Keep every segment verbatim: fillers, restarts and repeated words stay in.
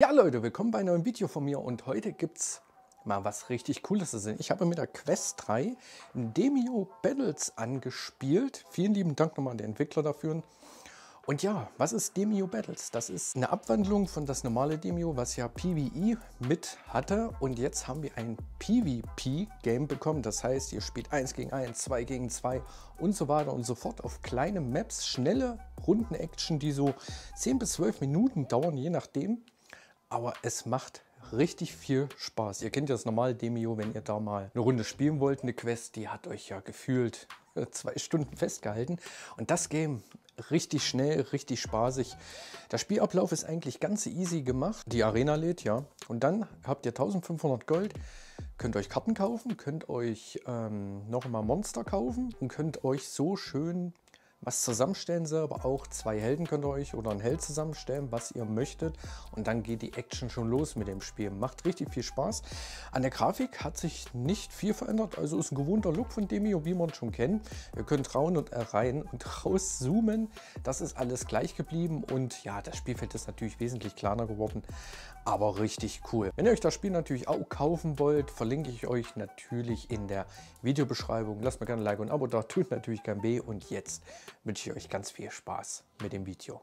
Ja Leute, willkommen bei einem neuen Video von mir und heute gibt es mal was richtig Cooles zu sehen. Ich habe mit der Quest drei Demeo Battles angespielt. Vielen lieben Dank nochmal an den Entwickler dafür. Und ja, was ist Demeo Battles? Das ist eine Abwandlung von das normale Demeo, was ja PvE mit hatte. Und jetzt haben wir ein PvP-Game bekommen. Das heißt, ihr spielt eins gegen eins, zwei gegen zwei und so weiter und so fort auf kleine Maps. Schnelle Runden-Action, die so zehn bis zwölf Minuten dauern, je nachdem. Aber es macht richtig viel Spaß. Ihr kennt ja das normale Demeo, wenn ihr da mal eine Runde spielen wollt. Eine Quest, die hat euch ja gefühlt zwei Stunden festgehalten. Und das Game richtig schnell, richtig spaßig. Der Spielablauf ist eigentlich ganz easy gemacht. Die Arena lädt, ja. Und dann habt ihr eintausendfünfhundert Gold. Könnt euch Karten kaufen, könnt euch ähm, nochmal Monster kaufen. Und könnt euch so schön was zusammenstellen selber, auch zwei Helden könnt ihr euch oder einen Held zusammenstellen, was ihr möchtet. Und dann geht die Action schon los mit dem Spiel. Macht richtig viel Spaß. An der Grafik hat sich nicht viel verändert. Also ist ein gewohnter Look von Demeo, wie man schon kennt. Ihr könnt rauen und rein und raus zoomen. Das ist alles gleich geblieben. Und ja, das Spielfeld ist natürlich wesentlich kleiner geworden. Aber richtig cool. Wenn ihr euch das Spiel natürlich auch kaufen wollt, verlinke ich euch natürlich in der Videobeschreibung. Lasst mir gerne ein Like und ein Abo da. Tut natürlich kein weh. Und jetzt wünsche ich euch ganz viel Spaß mit dem Video.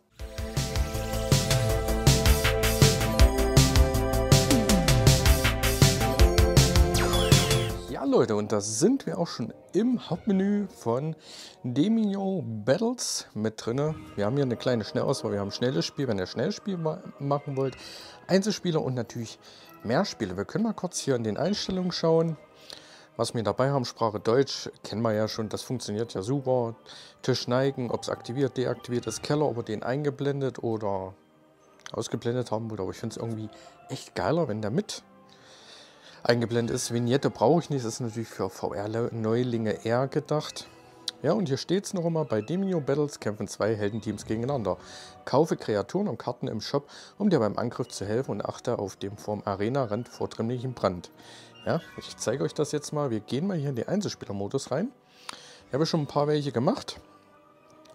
Ja Leute, und da sind wir auch schon im Hauptmenü von Demeo Battles mit drin. Wir haben hier eine kleine Schnellauswahl, wir haben schnelles Spiel, wenn ihr schnelles Spiel machen wollt, Einzelspieler und natürlich Mehrspieler. Wir können mal kurz hier in den Einstellungen schauen. Was wir dabei haben, Sprache Deutsch, kennen wir ja schon, das funktioniert ja super. Tisch neigen, ob es aktiviert, deaktiviert ist, Keller, ob wir den eingeblendet oder ausgeblendet haben wollt. Aber ich finde es irgendwie echt geiler, wenn der mit eingeblendet ist. Vignette brauche ich nicht, das ist natürlich für V R-Neulinge eher gedacht. Ja, und hier steht es noch immer, bei Demeo Battles kämpfen zwei Heldenteams gegeneinander. Kaufe Kreaturen und Karten im Shop, um dir beim Angriff zu helfen und achte auf dem vorm Arena-Rand vordringlichen Brand. Ja, ich zeige euch das jetzt mal. Wir gehen mal hier in den Einzelspielermodus rein. Ich habe schon ein paar welche gemacht.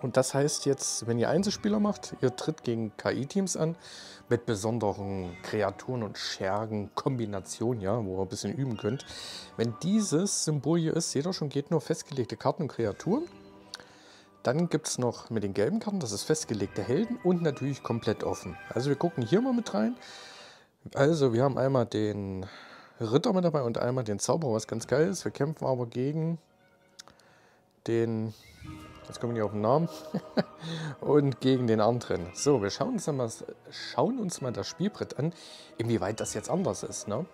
Und das heißt jetzt, wenn ihr Einzelspieler macht, ihr tritt gegen K I-Teams an mit besonderen Kreaturen und Schergen-Kombinationen, ja, wo ihr ein bisschen üben könnt. Wenn dieses Symbol hier ist, seht ihr schon, geht nur festgelegte Karten und Kreaturen. Dann gibt es noch mit den gelben Karten, das ist festgelegte Helden und natürlich komplett offen. Also wir gucken hier mal mit rein. Also wir haben einmal den Ritter mit dabei und einmal den Zauberer, was ganz geil ist. Wir kämpfen aber gegen den... Jetzt kommen wir auf den Namen und gegen den anderen. So, wir schauen uns, mal, schauen uns mal das Spielbrett an, inwieweit das jetzt anders ist. Ne?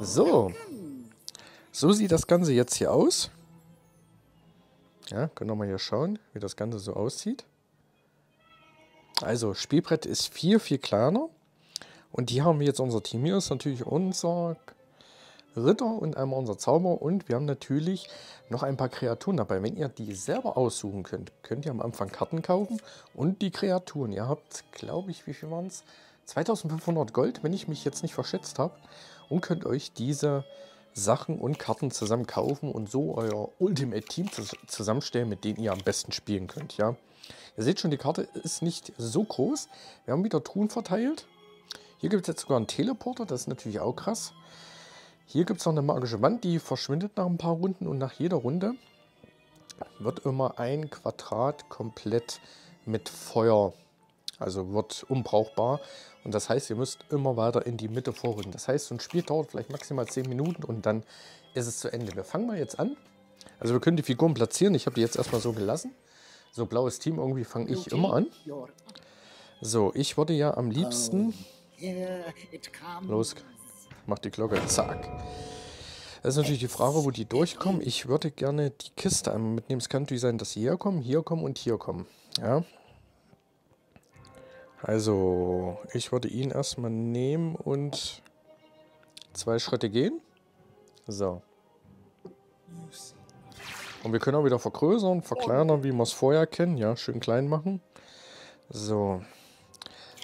So, so sieht das Ganze jetzt hier aus. Ja, können wir mal hier schauen, wie das Ganze so aussieht. Also, Spielbrett ist viel, viel kleiner. Und hier haben wir jetzt unser Team. Hier ist natürlich unser Ritter und einmal unser Zauberer und wir haben natürlich noch ein paar Kreaturen dabei. Wenn ihr die selber aussuchen könnt, könnt ihr am Anfang Karten kaufen und die Kreaturen. Ihr habt, glaube ich, wie viel waren es? zweitausendfünfhundert Gold, wenn ich mich jetzt nicht verschätzt habe. Und könnt euch diese Sachen und Karten zusammen kaufen und so euer Ultimate Team zusammenstellen, mit denen ihr am besten spielen könnt. Ja? Ihr seht schon, die Karte ist nicht so groß. Wir haben wieder Truhen verteilt. Hier gibt es jetzt sogar einen Teleporter, das ist natürlich auch krass. Hier gibt es noch eine magische Wand, die verschwindet nach ein paar Runden und nach jeder Runde wird immer ein Quadrat komplett mit Feuer, also wird unbrauchbar und das heißt, ihr müsst immer weiter in die Mitte vorrücken. Das heißt, so ein Spiel dauert vielleicht maximal zehn Minuten und dann ist es zu Ende. Wir fangen mal jetzt an. Also wir können die Figuren platzieren, ich habe die jetzt erstmal so gelassen. So blaues Team, irgendwie fange ich immer an. So, ich würde ja am liebsten... Los, macht die Glocke, zack. Das ist natürlich die Frage, wo die durchkommen. Ich würde gerne die Kiste einmal mitnehmen. Es kann natürlich sein, dass sie hier kommen, hier kommen und hier kommen. Ja. Also, ich würde ihn erstmal nehmen und zwei Schritte gehen. So. Und wir können auch wieder vergrößern, verkleinern, wie wir es vorher kennen. Ja, schön klein machen. So.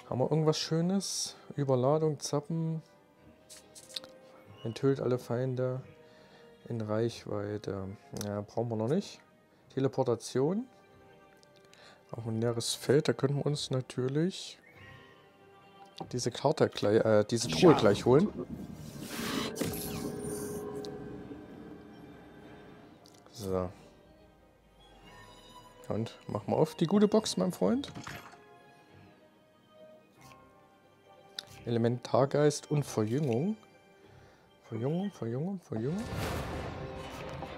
Haben wir irgendwas Schönes? Überladung, Zappen. Enthüllt alle Feinde in Reichweite. Ja, brauchen wir noch nicht. Teleportation. Auf ein leeres Feld, da können wir uns natürlich diese Karte gleich, äh, diese Truhe gleich holen. So. Und mach mal auf die gute Box, mein Freund. Elementargeist und Verjüngung. Verjüngung, Verjüngung, Verjüngung.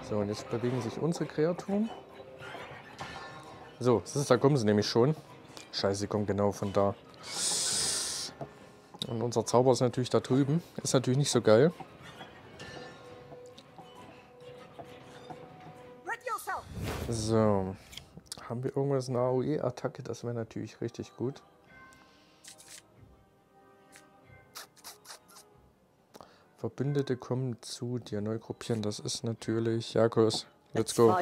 So, und jetzt bewegen sich unsere Kreaturen. So, das ist, da kommen sie nämlich schon. Scheiße, sie kommen genau von da. Und unser Zauber ist natürlich da drüben. Ist natürlich nicht so geil. So. Haben wir irgendwas in der A O E-Attacke? Das wäre natürlich richtig gut. Verbündete kommen zu dir, neu gruppieren. Das ist natürlich Jakobs. Let's go.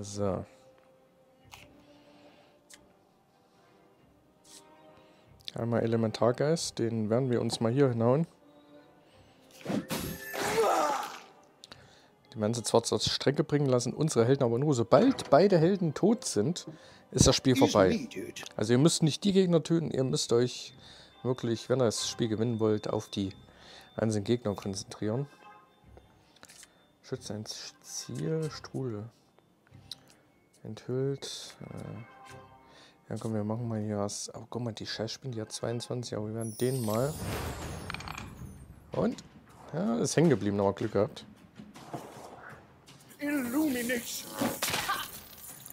So. Einmal Elementargeist, den werden wir uns mal hier hinhauen. Die werden sie zwar zur Strecke bringen lassen, unsere Helden aber nur. Sobald beide Helden tot sind, ist das Spiel vorbei. Also ihr müsst nicht die Gegner töten, ihr müsst euch wirklich, wenn ihr das Spiel gewinnen wollt, auf die einzelnen Gegner konzentrieren. Schütze ein Ziel, Strudel. Enthüllt. Ja komm, wir machen mal hier was. Aber guck mal, die Scheißspinnen, die hat zweiundzwanzig, aber wir werden den mal. Und? Ja, ist hängen geblieben, aber Glück gehabt.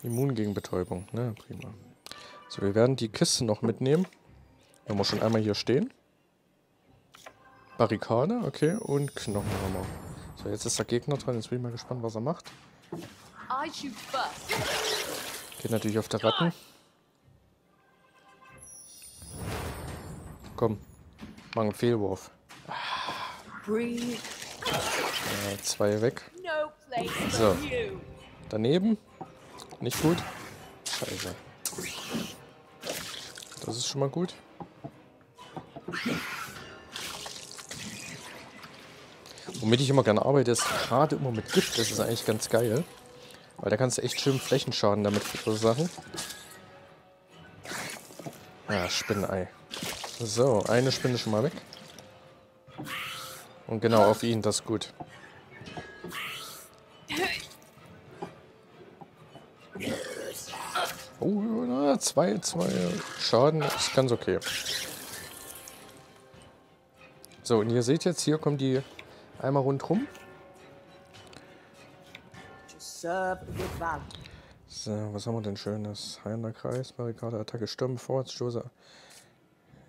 Immun gegen Betäubung, ne, prima. So, wir werden die Kiste noch mitnehmen. Wenn wir schon einmal hier stehen. Barrikade, okay, und Knochenhammer. So, jetzt ist der Gegner dran, jetzt bin ich mal gespannt, was er macht. Geht natürlich auf der Ratten. Komm, mach einen Fehlwurf. Ah. Ja, zwei weg. So, daneben. Nicht gut. Scheiße. Das ist schon mal gut. Womit ich immer gerne arbeite, ist gerade immer mit Gift. Das ist eigentlich ganz geil. Weil da kannst du echt schön Flächenschaden damit verursachen. Ja, Spinnenei. So, eine Spinne schon mal weg. Und genau auf ihn, das ist gut. Oh, na, zwei, zwei Schaden, ist ganz okay. So, und ihr seht jetzt, hier kommen die einmal rundherum. So, was haben wir denn Schönes? Heilender Kreis, Barrikade, Attacke, Stürme, Vorwärtsstoße.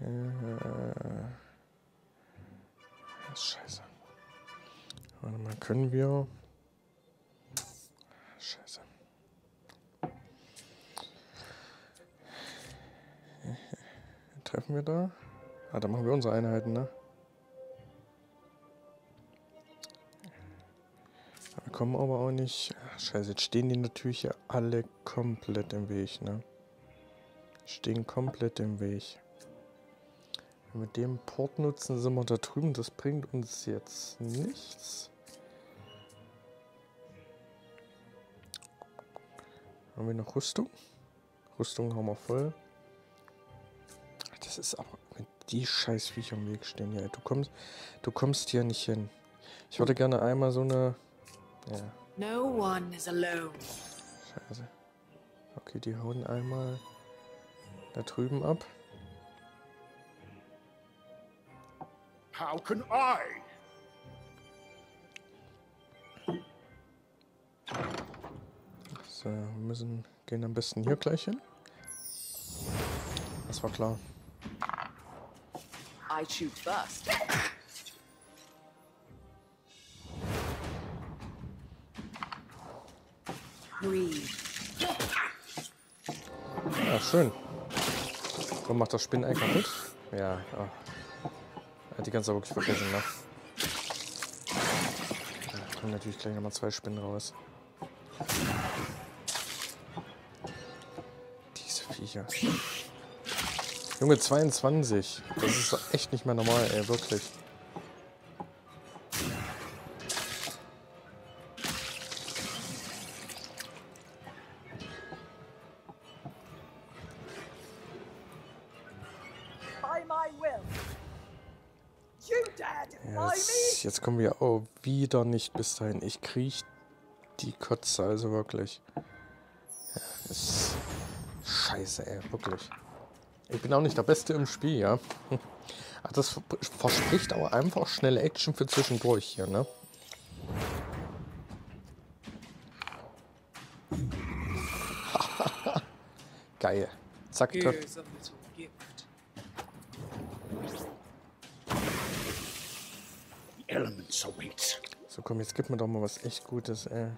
Äh, scheiße. Warte mal, können wir... Scheiße. Treffen wir da? Ah, da machen wir unsere Einheiten, ne? Wir kommen aber auch nicht... Ach, scheiße, jetzt stehen die natürlich ja alle komplett im Weg, ne? Stehen komplett im Weg. Wenn wir den Port nutzen, sind wir da drüben. Das bringt uns jetzt nichts. Haben wir noch Rüstung? Rüstung haben wir voll. Das ist aber, wenn die Scheißviecher am Weg stehen, ja, du kommst, du kommst hier nicht hin. Ich würde gerne einmal so eine, ja. Scheiße. Okay, die hauen einmal da drüben ab. How can I? So, wir müssen, gehen am besten hier gleich hin. Das war klar. I shoot first. Ja, schön. Komm, mach das Spinnenei kaputt. Ja, oh. Die kannst du wirklich vergessen, ne? Da kommen natürlich gleich nochmal zwei Spinnen raus. Diese Viecher. Junge, zweiundzwanzig. Das ist doch echt nicht mehr normal, ey, wirklich. Yes, jetzt kommen wir auch wieder nicht bis dahin. Ich kriege die Kotze, also wirklich. Ja, ist scheiße, ey, wirklich. Ich bin auch nicht der Beste im Spiel, ja. Das verspricht aber einfach schnelle Action für zwischendurch hier, ne? Geil. Zack, töp. So, komm, jetzt gib mir doch mal was echt Gutes, ey.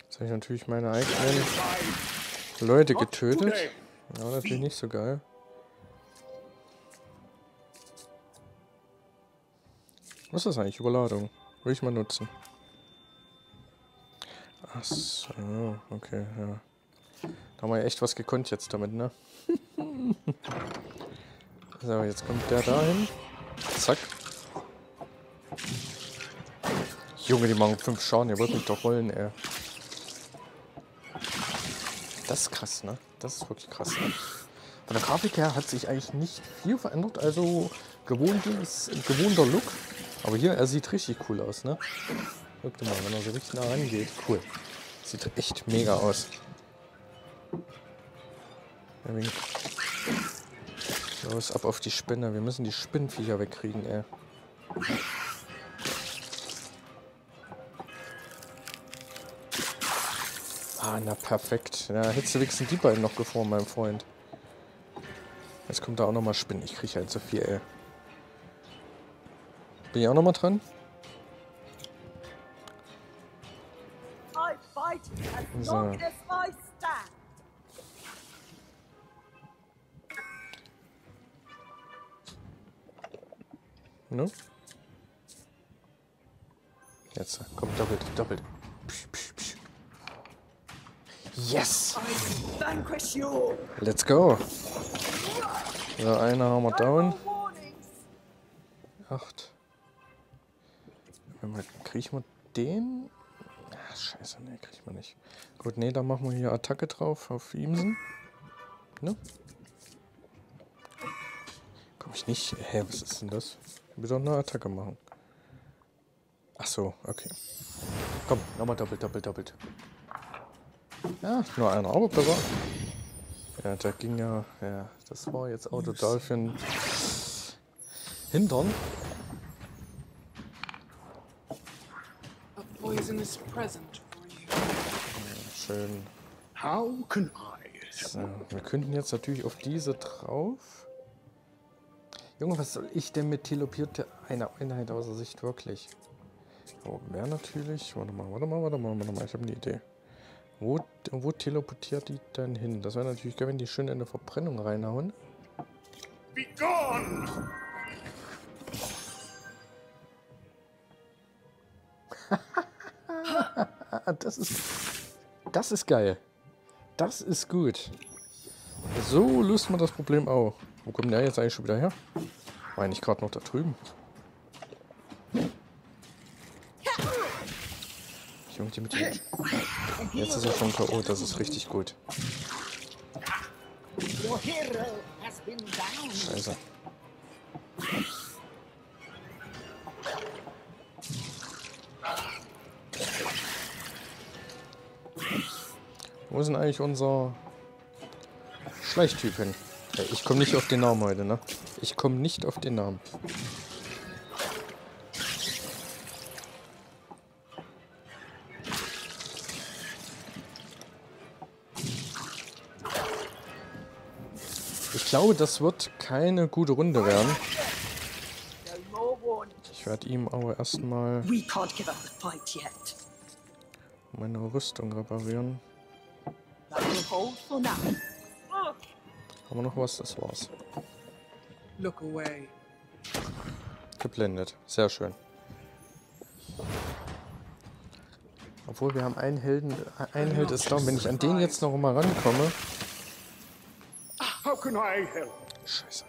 Jetzt habe ich natürlich meine eigenen Leute getötet. Ja, natürlich nicht so geil. Was ist das eigentlich? Überladung. Will ich mal nutzen. Ach so, okay, ja. Da haben wir ja echt was gekonnt jetzt damit, ne? So, jetzt kommt der dahin. Zack. Junge, die machen fünf Schaden, ihr wollt mich doch rollen, ey. Das ist krass, ne? Das ist wirklich krass, ne? Von der Grafik her hat sich eigentlich nicht viel verändert, also gewohntes, gewohnter Look. Aber hier, er sieht richtig cool aus, ne? Guckt mal, wenn er so richtig nah rangeht. Cool. Sieht echt mega aus. Los, ab auf die Spinne. Wir müssen die Spinnenviecher wegkriegen, ey. Ah, na perfekt. Na, hättest du wenigstens die beiden noch gefroren, mein Freund. Jetzt kommt da auch nochmal Spinnen. Ich kriege halt so viel, ey. Bin ich auch nochmal dran? So. Ne? Jetzt, komm, doppelt, doppelt. Psch, psch, psch. Yes! Let's go! So, einer haben wir down. Acht. Kriegen wir den? Ach, scheiße, ne, kriegen wir nicht. Gut, ne, dann machen wir hier Attacke drauf auf Imsen. Ne? Komm ich nicht. Hä, was ist denn das? Ich will doch eine Attacke machen. Ach so, okay. Komm, nochmal doppelt, doppelt, doppelt. Ja, nur einer, aber besser. Ja, da ging ja, ja, das war jetzt auch total für ein Hintern. Schön. So, wir könnten jetzt natürlich auf diese drauf. Junge, was soll ich denn mit teleportierte einer Einheit außer Sicht wirklich? Oh, mehr natürlich. Warte mal, warte mal, warte mal, warte mal. Ich habe eine Idee. Wo, wo teleportiert die denn hin? Das wäre natürlich geil, wenn die schön in eine Verbrennung reinhauen. Be gone! Das ist, das ist geil. Das ist gut. So löst man das Problem auch. Wo kommt der jetzt eigentlich schon wieder her? War ich gerade noch da drüben? Junge, die mit dem. Jetzt ist er schon K O. Das ist richtig gut. Scheiße. Wo ist denn eigentlich unser Schleichtyp hin? Ich komme nicht auf den Namen heute, ne? Ich komme nicht auf den Namen. Ich glaube, das wird keine gute Runde werden. Ich werde ihm aber erstmal meine Rüstung reparieren. Haben wir noch was? Das war's. Geblendet. Sehr schön. Obwohl, wir haben einen Helden. Ein Held ist down. Wenn ich an den jetzt noch mal rankomme. How can I help? Scheiße.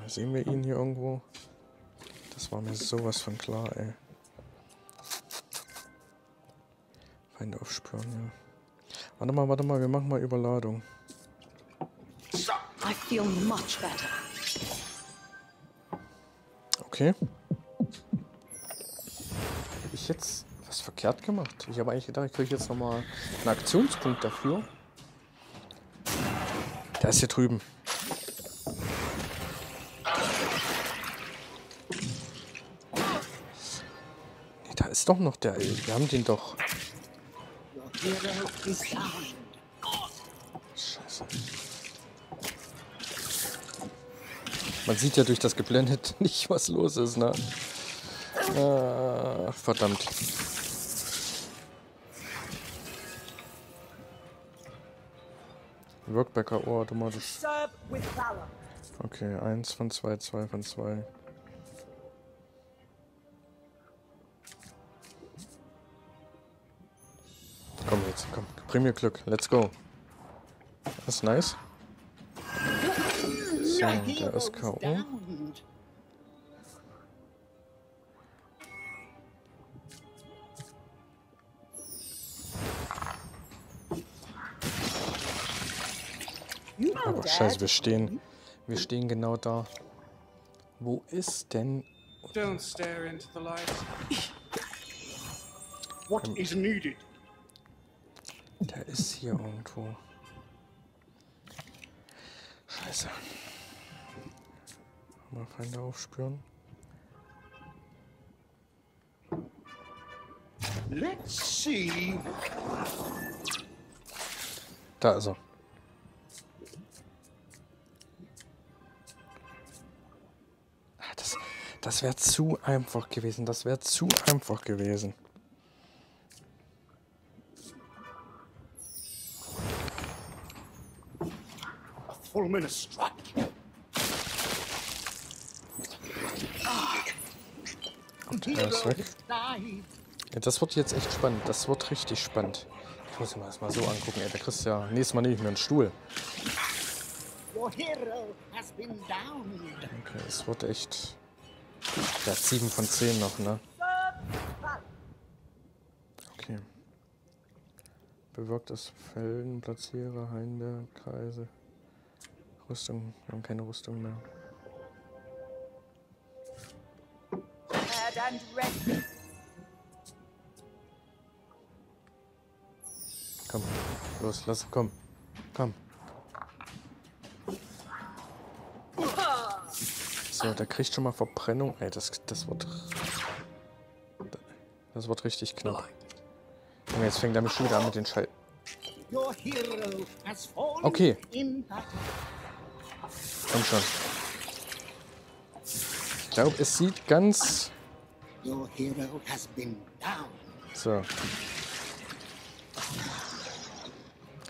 Ja, sehen wir ihn hier irgendwo? Das war mir sowas von klar, ey. Feinde aufspüren, ja. Warte mal, warte mal, wir machen mal Überladung. I feel much better. Okay. Hab ich jetzt was verkehrt gemacht? Ich habe eigentlich gedacht, ich kriege jetzt nochmal einen Aktionspunkt dafür. Der ist hier drüben. Nee, da ist doch noch der. Wir haben den doch. Scheiße. Man sieht ja durch das Geblendet nicht, was los ist, ne? Ah, verdammt. Workbacker Ohr automatisch. Okay, eins von zwei, zwei von zwei. Komm jetzt, komm, bring mir Glück, let's go. Das ist nice. So, der ist K O. Aber scheiße, wir stehen, wir stehen genau da. Wo ist denn? Don't stare into the light. What is needed? Der ist hier irgendwo. Scheiße. Mal Feinde aufspüren. Let's see. Da ist er. Das, das wäre zu einfach gewesen. Das wäre zu einfach gewesen. Full minute strike. Und er ist weg. Ja, das wird jetzt echt spannend. Das wird richtig spannend. Ich muss mir das mal so angucken. Ey, der kriegst ja nächstes Mal nehme ich mir einen Stuhl. Okay, es wird echt. Der hat sieben von zehn noch, ne? Okay. Bewirkt das Felden, Platzierer, Heinde, Kreise. Rüstung, wir haben keine Rüstung mehr. Komm, los, lass, komm, komm. So, der kriegt schon mal Verbrennung. Ey, das, das wird, das wird richtig knapp. Und jetzt fängt er mich schon wieder an mit den Schall. Okay. Komm schon. Ich glaube, es sieht ganz... So.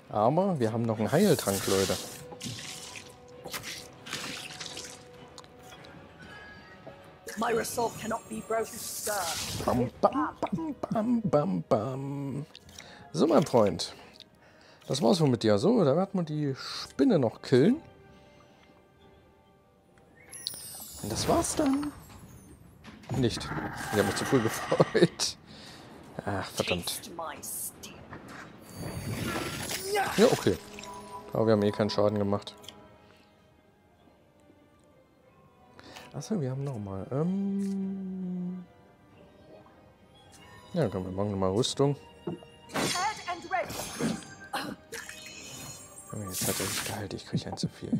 Aber wir haben noch einen Heiltrank, Leute. Bam, bam, bam, bam, bam, bam. So, mein Freund. Das war's wohl mit dir. So, da wird man die Spinne noch killen. Und das war's dann. Nicht. Ich habe mich zu früh gefreut. Ach, verdammt. Ja, okay. Aber wir haben eh keinen Schaden gemacht. Achso, wir haben nochmal. Ähm ja, komm, wir machen nochmal Rüstung. Okay, jetzt hat er sich gehalten. Ich kriege ein zu viel.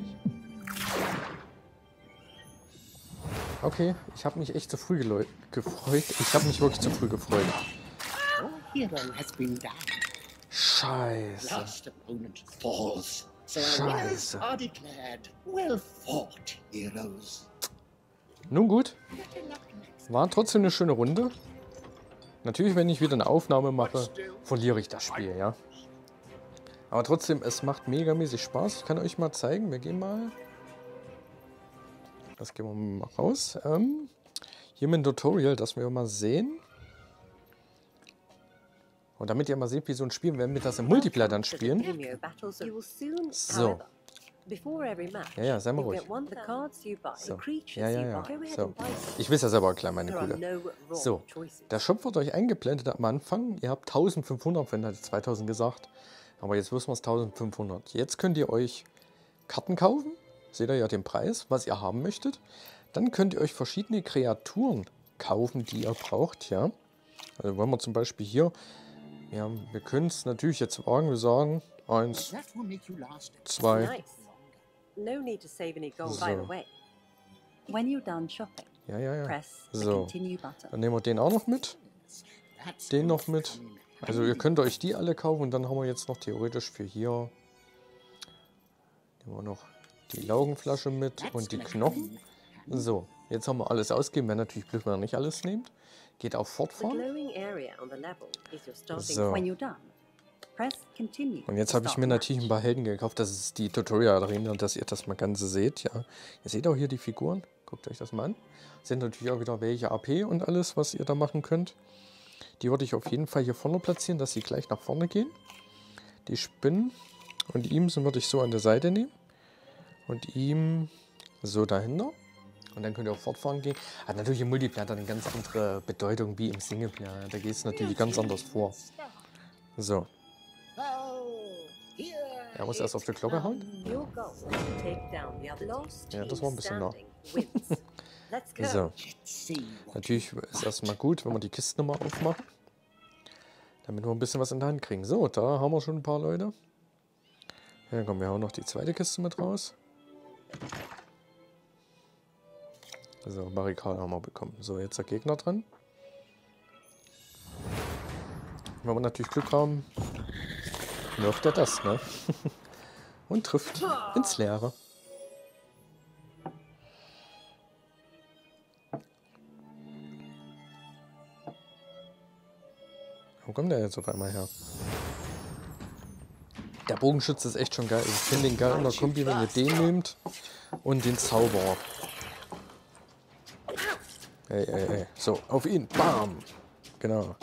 Okay, ich habe mich echt zu früh gefreut. Ich habe mich wirklich zu früh gefreut. Scheiße. Scheiße. Nun gut. War trotzdem eine schöne Runde. Natürlich, wenn ich wieder eine Aufnahme mache, verliere ich das Spiel, ja. Aber trotzdem, es macht megamäßig Spaß. Ich kann euch mal zeigen. Wir gehen mal... Das gehen wir mal raus. Ähm, hier mit dem Tutorial, dass wir mal sehen. Und damit ihr mal seht, wie so ein Spiel, werden wir das im Multiplayer dann spielen. So, Ja, ja, sei mal ruhig. So. Ja, ja, ja. So. Ich weiß ja selber erklären, meine Güte. So, der Shop wird euch eingeblendet am Anfang. Ihr habt eintausendfünfhundert, wenn ihr zweitausend gesagt, aber jetzt wissen wir es eintausendfünfhundert. Jetzt könnt ihr euch Karten kaufen. Seht ihr ja den Preis, was ihr haben möchtet. Dann könnt ihr euch verschiedene Kreaturen kaufen, die ihr braucht. Ja. Also wollen wir zum Beispiel hier, ja, wir können es natürlich jetzt wagen, wir sagen, eins, zwei. So. Ja, ja, ja. So, dann nehmen wir den auch noch mit. Den noch mit. Also ihr könnt euch die alle kaufen und dann haben wir jetzt noch theoretisch für hier, nehmen wir noch die Laugenflasche mit und die Knochen. So, jetzt haben wir alles ausgegeben, wenn natürlich blöd, wenn ihr nicht alles nehmt. Geht auf Fortfahren. So. Und jetzt habe ich mir natürlich ein paar Helden gekauft. Das ist die Tutorial-Arena, dass ihr das mal Ganze seht. Ja. Ihr seht auch hier die Figuren. Guckt euch das mal an. Sind natürlich auch wieder welche A P und alles, was ihr da machen könnt. Die würde ich auf jeden Fall hier vorne platzieren, dass sie gleich nach vorne gehen. Die Spinnen und ihm würde ich so an der Seite nehmen. Und ihm so dahinter. Und dann könnt ihr auch fortfahren gehen. Hat natürlich im Multiplayer dann eine ganz andere Bedeutung wie im Singleplayer. Da geht es natürlich ganz anders vor. So. Er muss erst auf die Glocke hauen. Ja, das war ein bisschen nah. So. Natürlich ist es erstmal gut, wenn wir die Kisten nochmal aufmachen. Damit wir ein bisschen was in der Hand kriegen. So, da haben wir schon ein paar Leute. Ja, komm, wir hauen noch die zweite Kiste mit raus. So, Barrikade haben wir bekommen. So, jetzt der Gegner dran. Wenn wir natürlich Glück haben, wirft er das, ne? Und trifft ins Leere. Wo kommt der jetzt auf einmal her? Der Bogenschütze ist echt schon geil. Ich finde den geil in der Kombi, wenn ihr den nehmt und den Zauberer. Ey, ey, ey. So, auf ihn. Bam. Genau.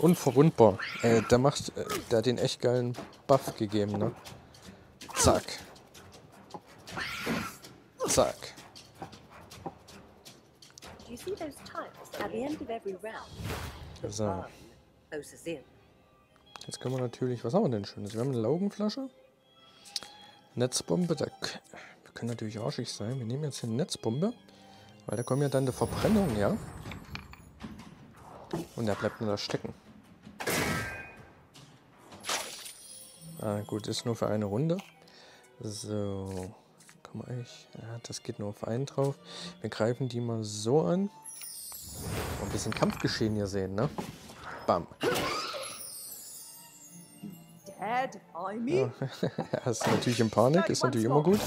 Unverwundbar. Äh, der macht, äh, der hat den echt geilen Buff gegeben, ne? Zack. Zack. So. Jetzt können wir natürlich, was haben wir denn Schönes? Wir haben eine Laugenflasche. Netzbombe, da können natürlich arschig sein. Wir nehmen jetzt hier eine Netzbombe, weil da kommen ja dann die Verbrennung, ja? Und der bleibt nur da stecken. Ah, gut, ist nur für eine Runde. So, komm eigentlich, ja, das geht nur auf einen drauf. Wir greifen die mal so an. Und ein bisschen Kampfgeschehen hier sehen, ne? Bam. Ja. Er ist natürlich in Panik, ist natürlich immer gut.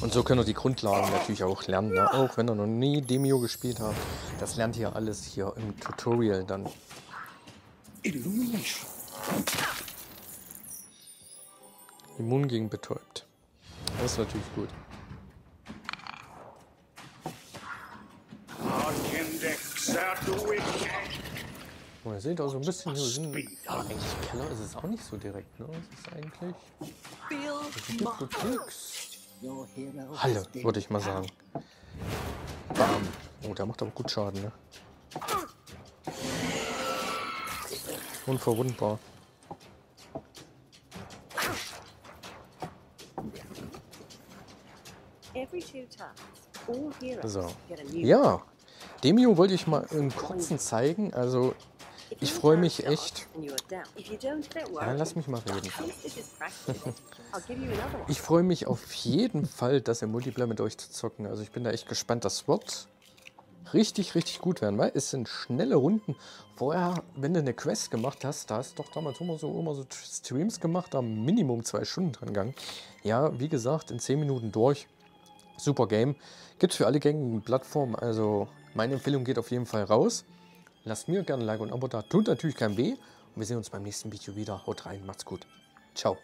Und so könnt ihr die Grundlagen natürlich auch lernen, ne? Auch wenn ihr noch nie Demeo gespielt habt. Das lernt ihr alles hier im Tutorial dann. Immun gegen betäubt. Das ist natürlich gut. Oh, ihr seht auch so ein bisschen hier sind. Aber eigentlich Keller ist es auch nicht so direkt, ne? Es ist eigentlich. Es gibt so Tricks. Halle, würde ich mal sagen. Bam. Oh, der macht aber gut Schaden, ne? Unverwundbar. So. Ja. Demeo wollte ich mal im Kurzen zeigen. Also. Ich freue mich echt. Ja, lass mich mal reden. Ich freue mich auf jeden Fall, dass ihr Multiplayer mit euch zu zocken. Also ich bin da echt gespannt. Das wird richtig, richtig gut werden, weil es sind schnelle Runden. Vorher, wenn du eine Quest gemacht hast, da hast du doch damals immer so, immer so Streams gemacht, da Minimum zwei Stunden dran gegangen. Ja, wie gesagt, in zehn Minuten durch. Super Game. Gibt's für alle gängigen Plattformen. Also meine Empfehlung geht auf jeden Fall raus. Lasst mir gerne ein Like und ein Abo da, tut natürlich kein weh. Und wir sehen uns beim nächsten Video wieder. Haut rein, macht's gut. Ciao.